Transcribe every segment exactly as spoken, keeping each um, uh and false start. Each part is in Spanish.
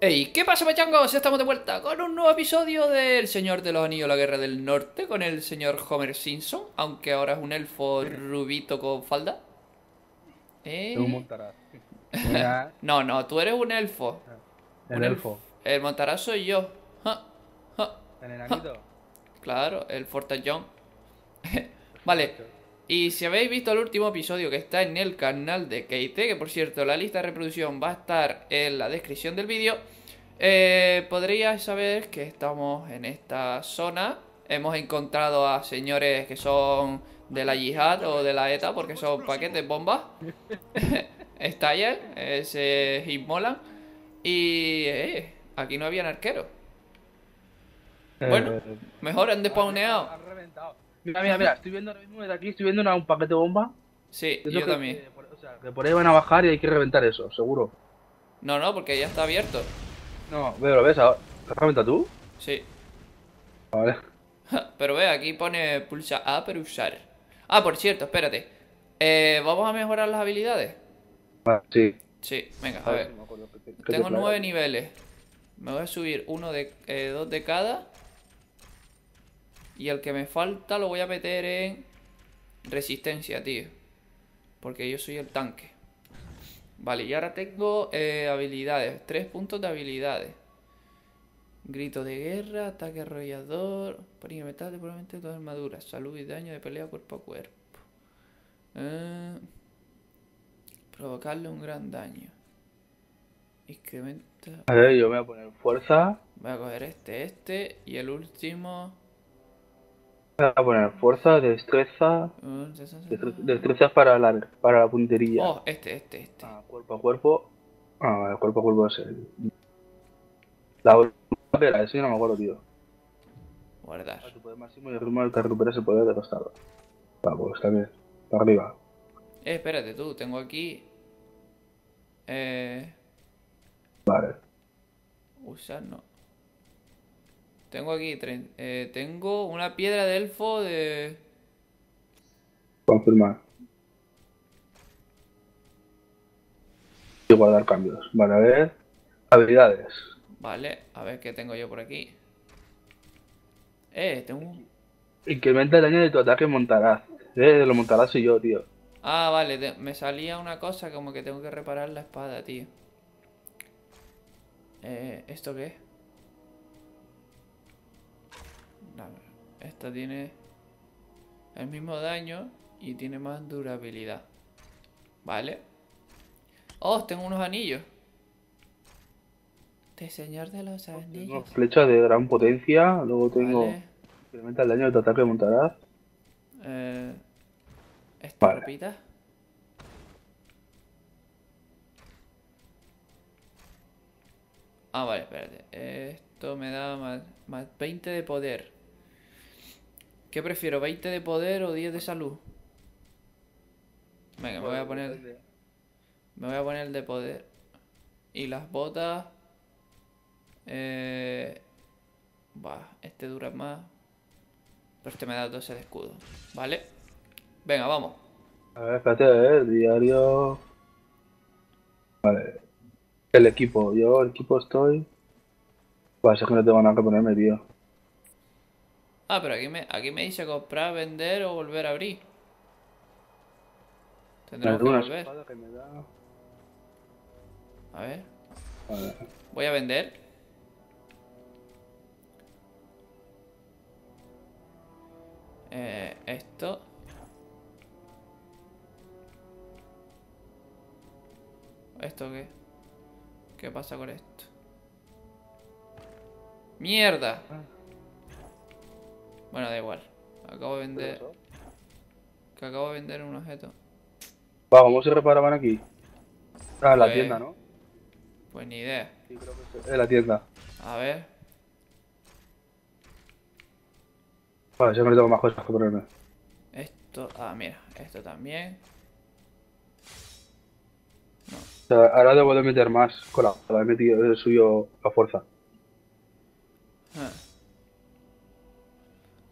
Hey, ¿qué pasa, machangos? Estamos de vuelta con un nuevo episodio del Señor de los Anillos, La Guerra del Norte, con el señor Homer Simpson, aunque ahora es un elfo rubito con falda. ¿Eh? Tú montarás. No, no, tú eres un elfo. El un elfo. El, el montarás soy yo. Ja, ja, el enanito. Ja. Claro, el fortallón. Vale. Y si habéis visto el último episodio que está en el canal de Keeite, que por cierto la lista de reproducción va a estar en la descripción del vídeo, eh, podríais saber que estamos en esta zona. Hemos encontrado a señores que son de la yihad o de la ETA, porque son paquetes bombas. Estallan, eh, se inmolan. Y eh, aquí no habían arqueros. Bueno, mejor han despawneado. Mira, mira, mira, estoy viendo ahora mismo desde aquí, estoy viendo una, un paquete de bomba. Sí, eso yo que, también. Que, o sea, que por ahí van a bajar y hay que reventar eso, seguro. No, no, porque ya está abierto. No, pero lo ves ahora. ¿Te has reventado tú? Sí. Vale. Pero ve, aquí pone pulsa A para usar. Ah, por cierto, espérate. Eh, ¿Vamos a mejorar las habilidades? Ah, sí. Sí, venga, a, a ver. ver. Tengo nueve niveles. Me voy a subir uno de eh, dos de cada. Y el que me falta lo voy a meter en resistencia, tío. Porque yo soy el tanque. Vale, y ahora tengo eh, habilidades. Tres puntos de habilidades. Grito de guerra, ataque arrollador, perimetral, probablemente toda armadura, salud y daño de pelea cuerpo a cuerpo. Eh, provocarle un gran daño. Incrementa... A ver, yo voy a poner fuerza. Voy a coger este, este y el último... Voy a poner fuerza, destreza, destreza para la, para la puntería. Oh, este, este, este. Ah, cuerpo a cuerpo. Ah, vale, cuerpo a cuerpo es el... La última, eso yo no me acuerdo, tío. Guardar. Tu poder máximo y el ritmo del que recuperas el poder de los dados. Vale, pues también, para arriba. Eh, espérate tú, tengo aquí... Eh... Vale. Usar, no. Tengo aquí, eh, tengo una piedra de elfo de... Confirmar. Y guardar cambios. Vale, a ver. Habilidades. Vale, a ver qué tengo yo por aquí. Eh, tengo un... Incrementa el daño de tu ataque montaraz. Eh, lo montaraz soy yo, tío. Ah, vale, te... me salía una cosa como que tengo que reparar la espada, tío. Eh, ¿esto qué es? Esta tiene el mismo daño y tiene más durabilidad. Vale. Oh, tengo unos anillos. De Señor de los Anillos. Tengo flechas de gran potencia. Luego tengo... Vale. Incrementa el daño de tu ataque montaraz. Eh, esta vale. Ropita. Ah, vale, espérate. Esto me da más, más veinte de poder. ¿Qué prefiero? ¿veinte de poder o diez de salud? Venga, me voy a poner... Me voy a poner de poder. Y las botas... Eh... Bah, este dura más. Pero este me da doce de escudo. ¿Vale? Venga, vamos. A ver, espérate, eh, diario... Vale. El equipo. Yo, el equipo estoy... Pues es que no tengo nada que ponerme, tío. Ah, pero aquí me, aquí me dice comprar, vender o volver a abrir. Tendremos que volver. Que me da... A ver. A ver. Voy a vender. Eh, esto. ¿Esto qué? ¿Qué pasa con esto? ¡Mierda! Bueno, da igual. Acabo de vender... Que acabo de vender un objeto. Va, ¿cómo se reparaban aquí? Ah, en pues... la tienda, ¿no? Pues ni idea. Sí, creo que es en la tienda. A ver... Vale, yo no tengo más cosas que ponerme. Esto... Ah, mira. Esto también. No. sea, ahora debo de meter más cola. He metido el suyo a fuerza. Ah.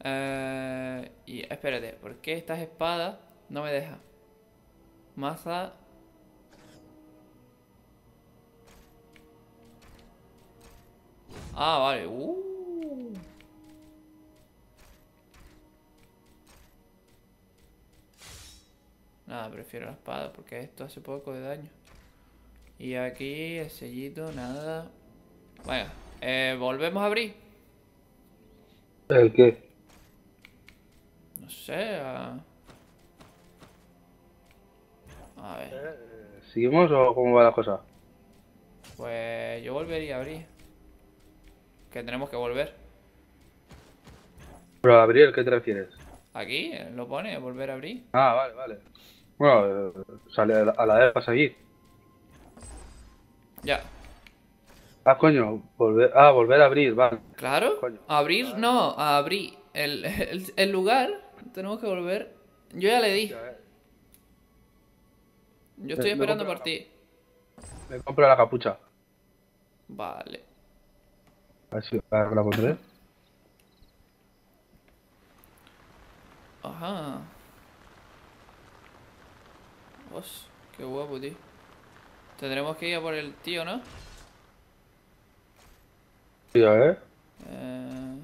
Eh, y espérate, ¿por qué estas espadas no me dejan? Maza. Ah, vale. Uh. Nada, prefiero la espada porque esto hace poco de daño. Y aquí el sellito, nada. Bueno, eh, volvemos a abrir. ¿El qué? No sé. A, a ver. ¿Seguimos o cómo va la cosa? Pues yo volvería a abrir. Que tenemos que volver. Pero abrir, ¿qué te refieres? Aquí, lo pone, volver a abrir. Ah, vale, vale. Bueno, sale a la de para seguir. Ya. Ah, coño, volver, ah, volver a abrir, vale. Claro, coño. Abrir no, a abrir el, el, el lugar, tenemos que volver. Yo ya le di. Yo estoy esperando por ti. Me compro la capucha. Vale. A ver si la pondré. Ajá. Dios, qué guapo, tío. Tendremos que ir a por el tío, ¿no? Sí, a ver. Eh...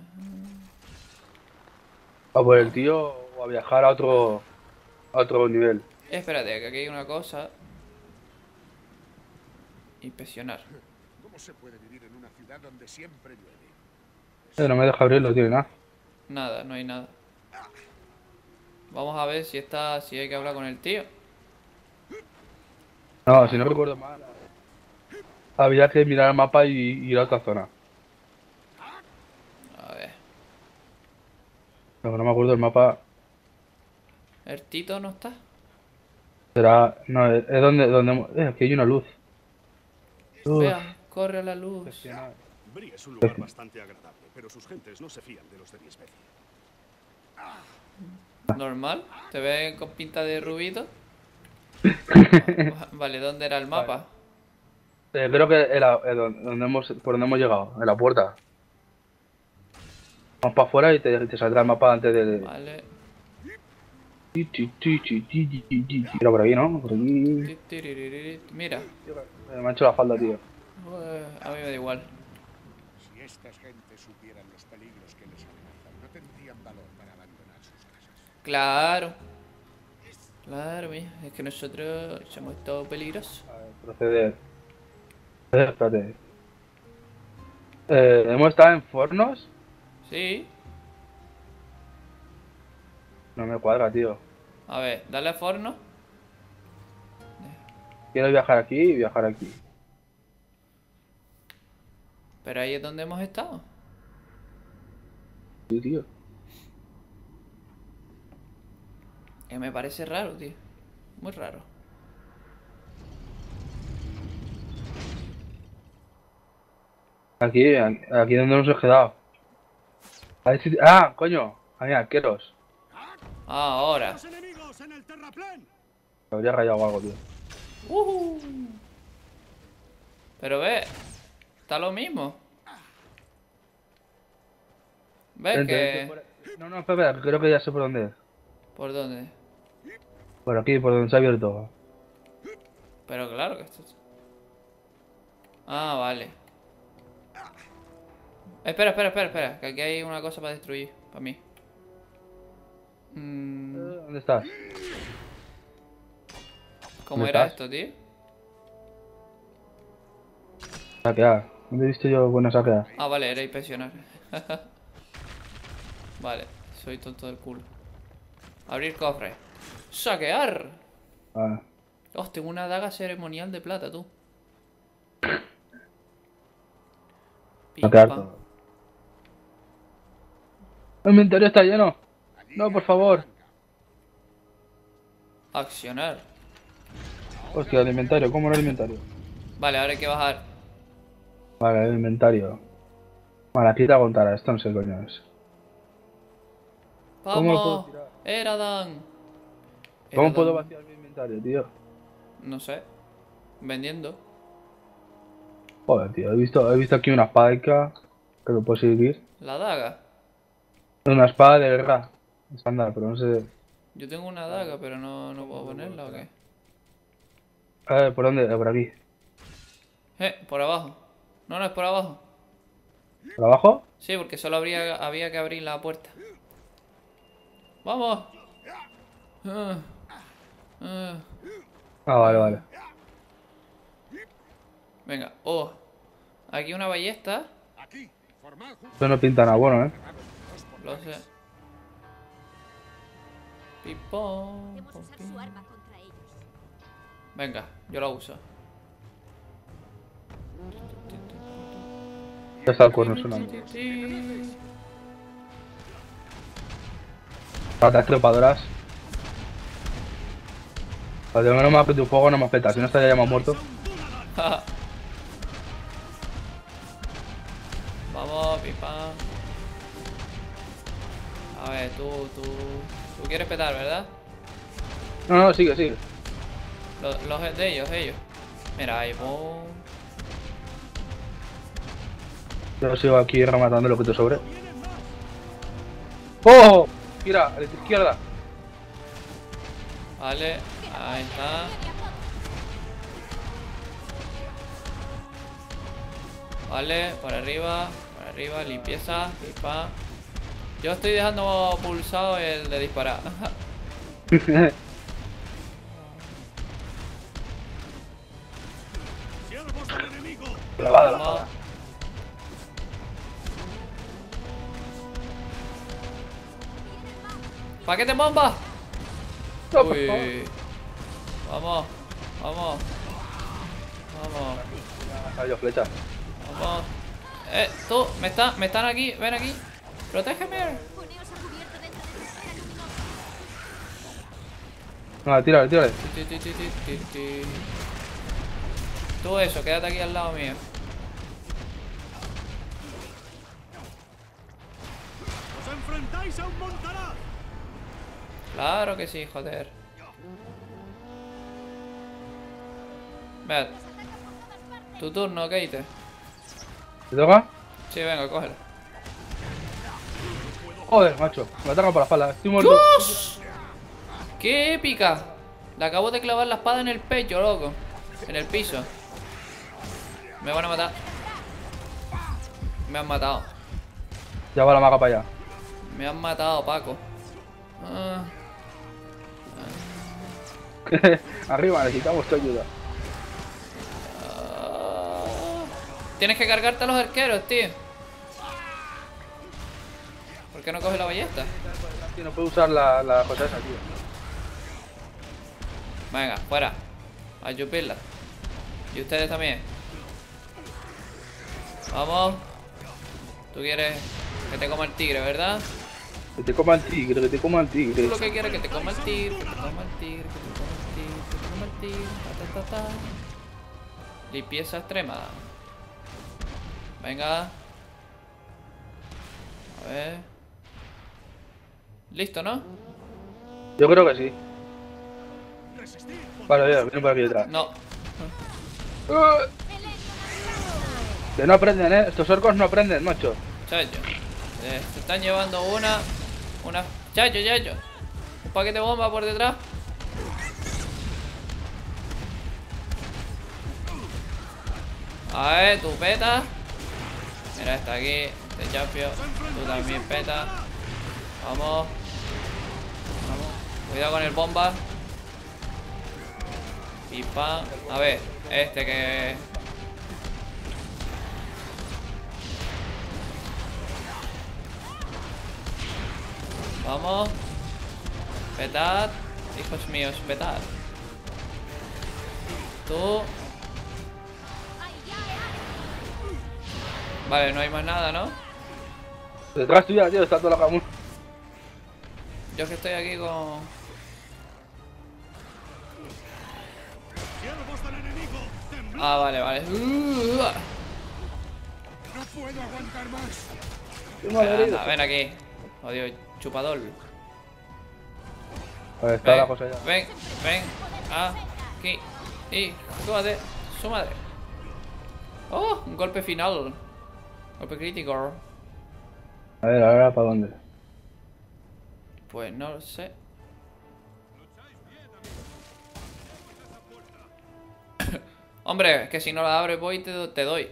A por el tío o a viajar a otro, a otro nivel. Espérate, que aquí hay una cosa. Impresionar. ¿Cómo se puede vivir en una ciudad donde siempre llueve? No me deja abrirlo, tío, nada. Nada, no hay nada. Vamos a ver si está, si hay que hablar con el tío. No, si no recuerdo mal, había que mirar el mapa y ir a otra zona. A ver. No, no me acuerdo el mapa. ¿El Tito no está? Será, no, es donde, donde, es aquí hay una luz. Luz. Vea, corre a la luz. Brie es un lugar bastante agradable, pero sus gentes no se fían de los de mi especie. Normal, te ven con pinta de rubito. Vale, ¿dónde era el mapa? Vale. Eh, creo que era, era donde hemos, por donde hemos llegado, en la puerta. Vamos para afuera y te, te saldrá el mapa antes de... Vale. Era por aquí, ¿no? Por aquí... Mira. Me mancho la falda, tío. Pues a mí me da igual. Si estas gentes supieran los peligros que les amenazan, no tendrían valor para abandonar sus casas. Claro. Claro, mira, es que nosotros somos todos peligrosos. A ver, proceder. Eh, espérate. Eh, ¿hemos estado en Fornos? Sí. No me cuadra, tío. A ver, dale a Fornos. Quiero viajar aquí y viajar aquí. Pero ahí es donde hemos estado. Sí, tío. Que me parece raro, tío. Muy raro. Aquí, aquí donde nos hemos quedado. A ver si... Ah, coño. Hay arqueros. Ah, ahora. Me habría rayado algo, tío. Uh -huh. Pero ve, está lo mismo. Ve vente, que... Vente por... No, no, espera, creo que ya sé por dónde es. ¿Por dónde? Por aquí, por donde se ha abierto. Pero claro que esto... Ah, vale. Espera, espera, espera, espera, que aquí hay una cosa para destruir, para mí. Mm. ¿Dónde estás? ¿Cómo ¿Dónde era estás? esto, tío? Saquear. ¿Dónde he visto yo buena saquear? Ah, vale, era inspeccionar. Vale, soy tonto del culo. Abrir cofre. ¡Saquear! Ah. Hostia, tengo una daga ceremonial de plata, tú. Saquear todo. El inventario está lleno. No, por favor. Accionar. Hostia, el inventario. ¿Cómo era el inventario? Vale, ahora hay que bajar. Vale, el inventario. Vale, aquí te aguantará. Esto no sé, coño. ¡Vamos! ¡Eradan! ¿Cómo puedo vaciar mi inventario, tío? No sé. vendiendo. Joder, tío, he visto, he visto aquí una espada que lo puedo seguir. ¿La daga? Una espada de guerra, estándar, pero no sé... Yo tengo una daga, pero no, no puedo ponerla, ¿o qué? Eh, ¿por dónde? Por aquí. Eh, por abajo. No, no, es por abajo. ¿Por abajo? Sí, porque solo habría, había que abrir la puerta. ¡Vamos! Ah, ah. ah, vale, vale. Venga, oh. Aquí una ballesta. Esto no pinta nada bueno, ¿eh? Lo sé. Pipón. Venga, yo la uso. Ya está el cuerno sonando. Patas trepadoras. Al menos no me apete un fuego, no me apeta. Si no estaría ya más muerto. Vamos, pipa. A ver, tú, tú... Tú quieres petar, ¿verdad? No, no, sigue, sigue. Los, los de ellos, ellos. Mira, ahí, pum. Yo sigo aquí rematando lo que te sobre. ¡Oh! Mira, a la izquierda. Vale, ahí está. Vale, para arriba, para arriba, limpieza, pipa. Yo estoy dejando pulsado el de disparar. Vamos. ¡Paquete bomba! Uy. Vamos, vamos, vamos. Adiós, flecha. Vamos. Eh, tú, me están, me están aquí, ven aquí. Protégeme. No, tírale, tírale. Tú eso, quédate aquí al lado mío. Os enfrentáis a un montaraz. Claro que sí, joder. Ved. Tu turno, Keeite. ¿Te toca? Sí, venga, cógelo. Joder, macho. Me atacan por la espalda. Estoy muerto. ¡Dios! ¡Qué épica! Le acabo de clavar la espada en el pecho, loco. En el piso. Me van a matar. Me han matado. Ya va la maga para allá. Me han matado, Paco. Ah. Arriba, necesitamos tu ayuda. Uh, tienes que cargarte a los arqueros, tío. ¿Por qué no coge la ballesta? Sí, no puedo usar la, la cosa esa, tío. Venga, fuera. A chupirla. Y ustedes también. Vamos. Tú quieres que te coma el tigre, ¿verdad? Que te coma el tigre, que te coma el tigre. Tú lo que quieres, que te coma el tigre, que te coma el tigre, que te coma el tigre, que te coma el tigre, ta, ta, ta, ta. Limpieza extrema. Venga. A ver. Listo, ¿no? Yo creo que sí. Vale, ya, vienen por aquí detrás. No. Uh. Que no aprenden, eh. Estos orcos no aprenden, macho. Chacho. Eh, se están llevando una. Una. Chacho, chacho. Un paquete de bomba por detrás. A ver, tú petas. Mira, está aquí. Este champion. Tú también petas. Vamos. Vamos. Cuidado con el bomba. Y pa. A ver, este que. Vamos. Petad. Hijos míos, petad. Tú. Vale, no hay más nada, ¿no? Detrás tuya, tío, está toda la camula. Yo que estoy aquí con... Ah, vale, vale. No puedo aguantar más. Ven aquí. Odio, chupador. A ver, está ven, la cosa ya. Ven, ven, aquí. Y súmate, súmate. Oh, un golpe final. Golpe crítico. A ver, ahora para dónde. Pues no lo sé. Hombre, que si no la abres voy y te, te doy.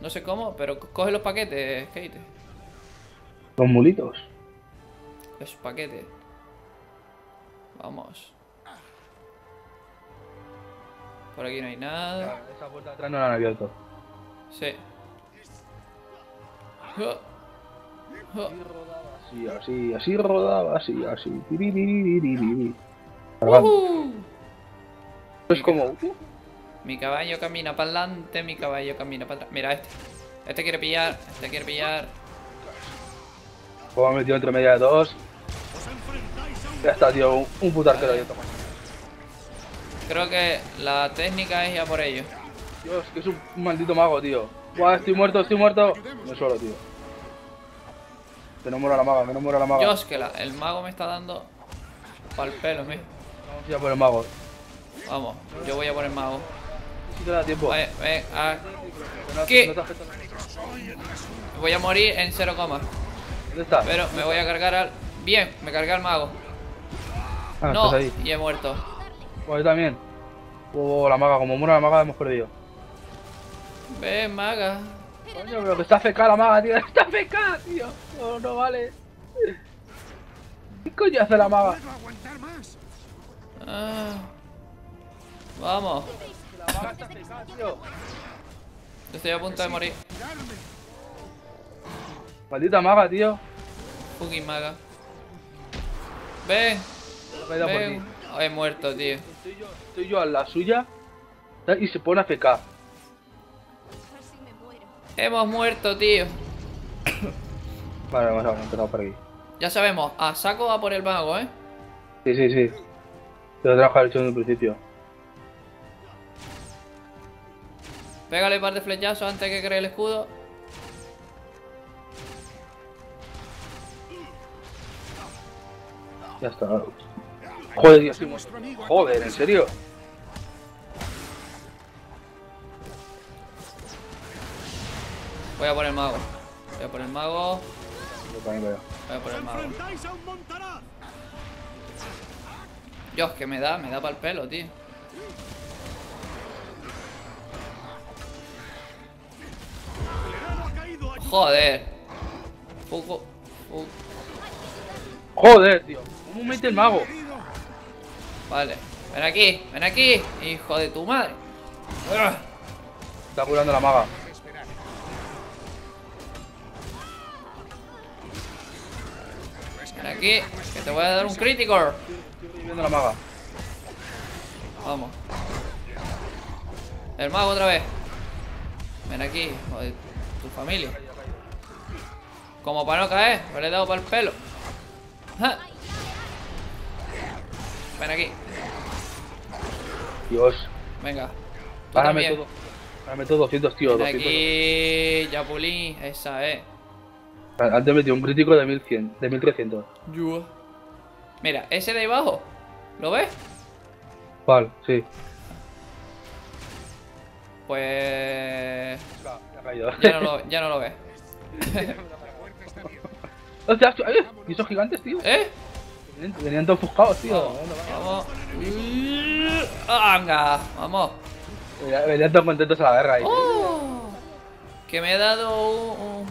No sé cómo, pero coge los paquetes, Keeite. Los mulitos. Los paquetes. Vamos. Por aquí no hay nada. Ah, esa puerta atrás no la han abierto. Sí. Uh. Uh. Así, así, así rodaba, así, así. Uh -huh. Es mi como... Caballo. Mi caballo camina para adelante, mi caballo camina para atrás. Mira este. Este quiere pillar, este quiere pillar. Como me metido entre media de dos. Ya está, tío. Un, un puto arquero yo tomo. Creo que la técnica es ya por ello. Dios, que es un maldito mago, tío. Buah, estoy muerto, estoy muerto. Me suelo, tío. Que no muera la maga, que no muera la maga. Dios, que la, el mago me está dando pa'l pelo, mío. Vamos ya por el mago. Vamos, yo voy a por el mago. Si te da tiempo. Vale, ven, a... ¿Qué? Voy a morir en cero coma. ¿Dónde está? Pero me voy a cargar al... Bien, me cargué al mago. Ah, no, estás ahí. Y he muerto. Pues yo también. Oh, la maga, como muera la maga hemos perdido. Ven, maga. Coño, pero que está feca la maga, tío. Está feca, tío. No, no vale. ¿Qué coño hace la maga? Ah, vamos. La maga está feca, tío. Yo estoy a punto de morir. Maldita maga, tío. Fucking maga. Ven. Ven. He muerto, tío. Estoy yo, estoy yo a la suya y se pone a fecar. Hemos muerto, tío. Vale, vamos a empezar por aquí. Ya sabemos, a saco va por el mago, ¿eh? Sí, sí, sí. Te lo trabajo hecho en el principio. Pégale un par de flechazos antes que cree el escudo. Ya está. Joder, Dios, estoy muerto. Joder, ¿en serio? Voy a por el mago. Voy a por el mago. Voy a por el mago. Dios, que me da, me da para el pelo, tío. Joder. Fuco. Fuco. Joder, tío. ¿Cómo mete el mago? Vale, ven aquí, ven aquí, hijo de tu madre. Está curando la maga. Ven aquí, que te voy a dar un crítico. Estoy viendo la maga. Vamos. El mago otra vez. Ven aquí, hijo de tu familia. Como para no caer, me le he dado para el pelo. ¡Ja! Ven aquí. Dios. Venga. Párame todo. Párame todo doscientos, tío. Ven doscientos. Aquí, Yapulín. Esa es. Antes metió un crítico de mil cien, de mil trescientos. Yo. Mira, ese de ahí abajo. ¿Lo ves? Vale, sí. Pues... No, ya ha caído. Ya no lo, ya no lo ves. Hostia, ¿eh? ¿Y esos gigantes, tío? ¿Eh? Venían todos buscados, tío. Vamos, vamos. Venga, vamos. Venían todos contentos a la guerra ahí. Oh, que me he dado un...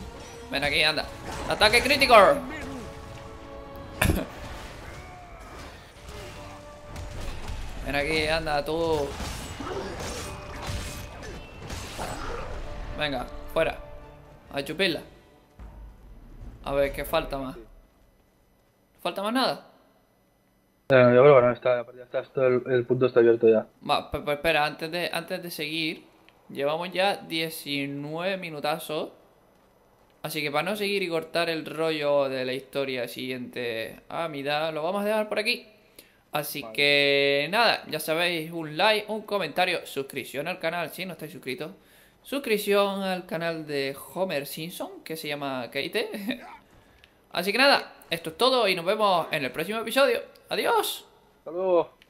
Ven aquí, anda. ¡Ataque crítico! Ven aquí, anda, tú. Venga, fuera. A chupirla. A ver, ¿qué falta más? ¿Falta más nada? No, yo creo que no está, ya está, está el, el punto está abierto ya. Va, pero espera, antes de, antes de seguir, llevamos ya diecinueve minutazos. Así que para no seguir y cortar el rollo de la historia siguiente, ah, mira, lo vamos a dejar por aquí. Así vale. Que nada, ya sabéis, un like, un comentario, suscripción al canal si no estáis suscritos. Suscripción al canal de Homer Simpson, que se llama Keeite. Así que nada, esto es todo y nos vemos en el próximo episodio. ¡Adiós! ¡Hasta luego!